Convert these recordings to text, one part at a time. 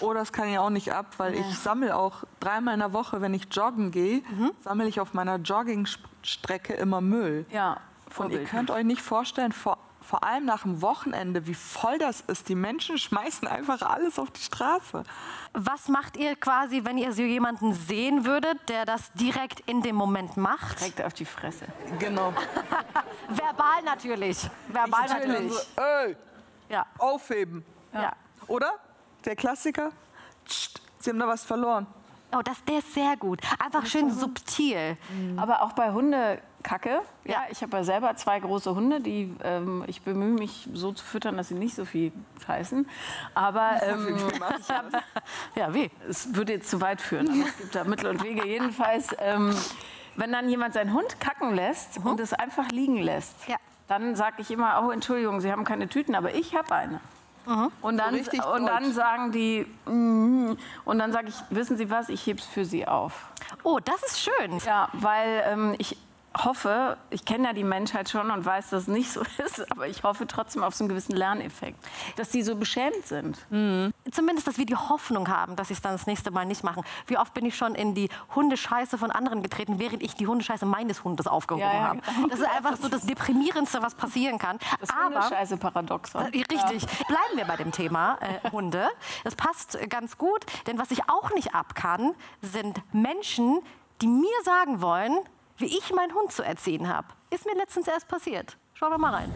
oh, das kann ich auch nicht ab, weil ich sammle auch dreimal in der Woche, wenn ich joggen gehe, sammle ich auf meiner Joggingstrecke immer Müll. Ja, und ihr könnt euch nicht vorstellen, vor allem nach dem Wochenende, wie voll das ist. Die Menschen schmeißen einfach alles auf die Straße. Was macht ihr quasi, wenn ihr so jemanden sehen würdet, der das direkt in dem Moment macht? Direkt auf die Fresse. Genau. Verbal natürlich. Verbal natürlich. So, ey, aufheben. Ja. Oder? Der Klassiker. Psst, Sie haben da was verloren. Oh, der ist sehr gut. Einfach schön subtil. Aber auch bei Hundekacke. Ja, ich habe ja selber zwei große Hunde, die ich bemühe mich so zu füttern, dass sie nicht so viel scheißen. Aber ja, weh. Es würde jetzt zu weit führen. Aber es gibt da Mittel und Wege. Jedenfalls, wenn dann jemand seinen Hund kacken lässt und es einfach liegen lässt, dann sage ich immer: Oh, Entschuldigung, Sie haben keine Tüten, aber ich habe eine. Und dann sagen die, und dann sage ich, wissen Sie was, ich heb's für Sie auf. Oh, das ist schön. Ja, weil ich hoffe, ich kenne ja die Menschheit schon und weiß, dass es nicht so ist, aber ich hoffe trotzdem auf so einen gewissen Lerneffekt, dass die so beschämt sind. Mhm. Zumindest, dass wir die Hoffnung haben, dass sie es dann das nächste Mal nicht machen. Wie oft bin ich schon in die Hundescheiße von anderen getreten, während ich die Hundescheiße meines Hundes aufgehoben habe. Das ist einfach so das Deprimierendste, was passieren kann. Das Hundescheiße-Paradoxon. Richtig. Ja. Bleiben wir bei dem Thema Hunde. Das passt ganz gut, denn was ich auch nicht ab kann, sind Menschen, die mir sagen wollen, wie ich meinen Hund zu erziehen habe. Ist mir letztens erst passiert. Schauen wir mal rein.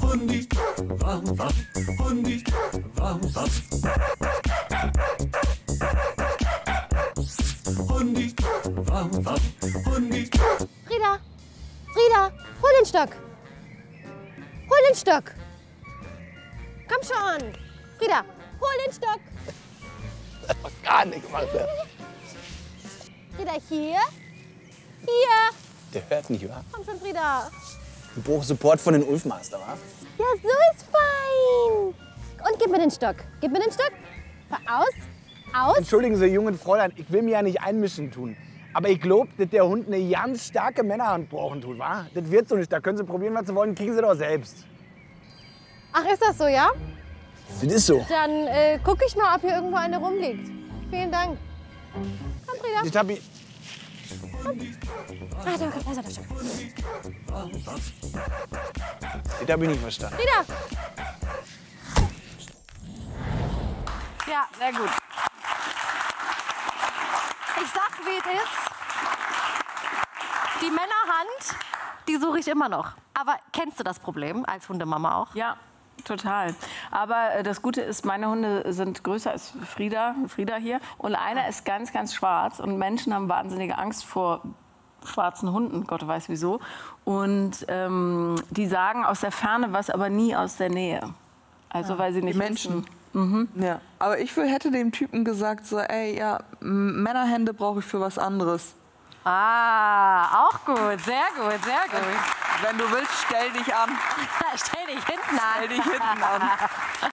Hundi, warum was? Hundi, warum was? Hundi, warum was? Hundi. Frieda, Frieda, hol den Stock. Hol den Stock. Komm schon. Frieda, hol den Stock. Das hat gar nicht gemacht. Frieda, hier. Hier! Der hört nicht, wa? Komm schon, Frieda. Du brauchst Support von den Ulfmaster, wa? Ja, so ist fein. Und gib mir den Stock. Gib mir den Stock. Aus. Aus. Entschuldigen Sie, junge Fräulein, ich will mir ja nicht einmischen tun. Aber ich glaube, dass der Hund eine ganz starke Männerhand brauchen tut, wa? Das wird so nicht. Da können Sie probieren, was Sie wollen. Kriegen Sie doch selbst. Ach, ist das so, ja? Das ist so. Dann gucke ich mal, ob hier irgendwo eine rumliegt. Vielen Dank. Komm, Frieda. Das hab ich... Ah, da kommt leiser der Stock. Das habe ich nicht verstanden. Frieda! Ja, sehr gut. Ich sag, wie es ist. Die Männerhand, die suche ich immer noch. Aber kennst du das Problem als Hundemama auch? Ja. Total. Aber das Gute ist, meine Hunde sind größer als Frieda hier. Und einer ist ganz, ganz schwarz. Und Menschen haben wahnsinnige Angst vor schwarzen Hunden, Gott weiß wieso. Und die sagen aus der Ferne was, aber nie aus der Nähe. Also weil sie nicht Menschen. Ja. Aber ich hätte dem Typen gesagt, so, ey, ja, Männerhände brauche ich für was anderes. Ah, auch gut, sehr gut, sehr gut. Wenn du willst, stell dich an. Stell dich hinten an.